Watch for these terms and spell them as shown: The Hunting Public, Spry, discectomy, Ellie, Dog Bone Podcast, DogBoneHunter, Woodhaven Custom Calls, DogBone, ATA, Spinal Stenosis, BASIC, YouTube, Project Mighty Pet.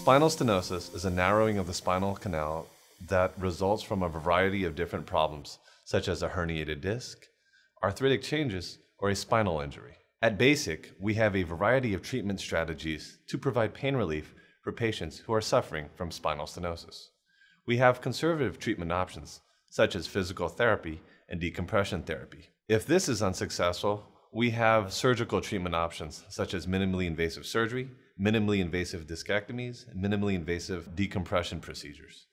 Spinal stenosis is a narrowing of the spinal canal that results from a variety of different problems, such as a herniated disc, arthritic changes, or a spinal injury. At BASIC, we have a variety of treatment strategies to provide pain relief for patients who are suffering from spinal stenosis. We have conservative treatment options, such as physical therapy and decompression therapy. If this is unsuccessful, we have surgical treatment options, such as minimally invasive surgery, minimally invasive discectomies, and minimally invasive decompression procedures.